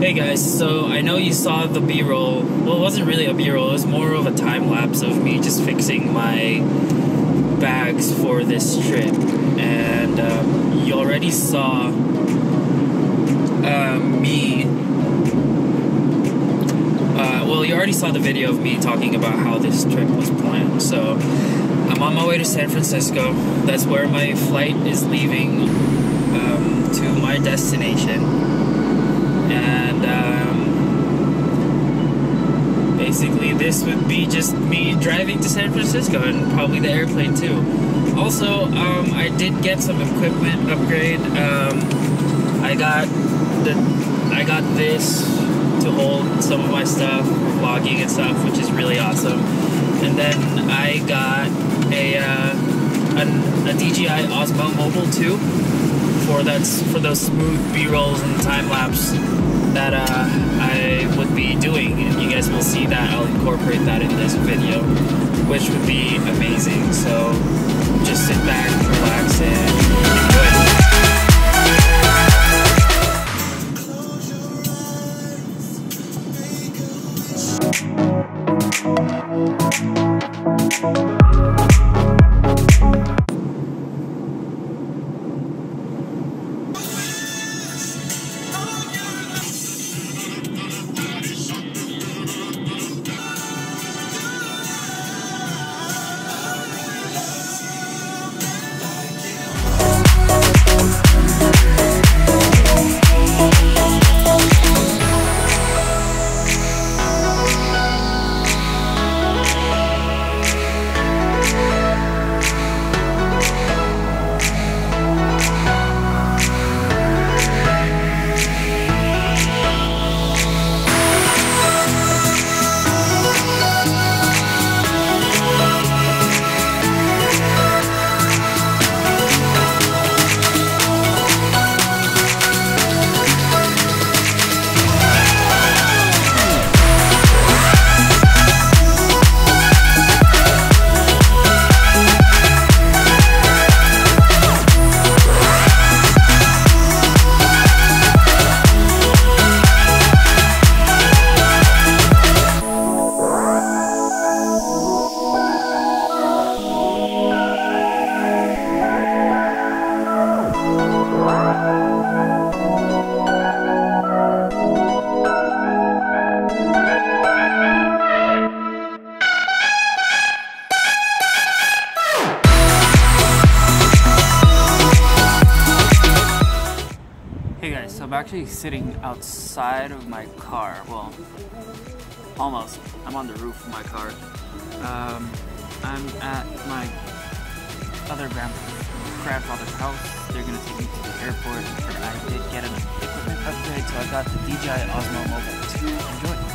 Hey guys, so I know you saw the B-roll. Well, it wasn't really a B-roll, it was more of a time-lapse of me just fixing my bags for this trip. And you already saw the video of me talking about how this trip was planned. So I'm on my way to San Francisco. That's where my flight is leaving to my destination. And basically this would be just me driving to San Francisco and probably the airplane too. Also, I did get some equipment upgrade. I got this to hold some of my stuff, vlogging and stuff, which is really awesome. And then I got a DJI Osmo Mobile 2. For those smooth B-rolls and time lapse that I would be doing, and you guys will see that. I'll incorporate that in this video, which would be amazing. So just sit back, relax, and enjoy. Actually sitting outside of my car. Well, almost. I'm on the roof of my car. I'm at my other grandfather's house. They're gonna take me to the airport, and I did get an equipment upgrade, so I got the DJI Osmo Mobile 2. Enjoy.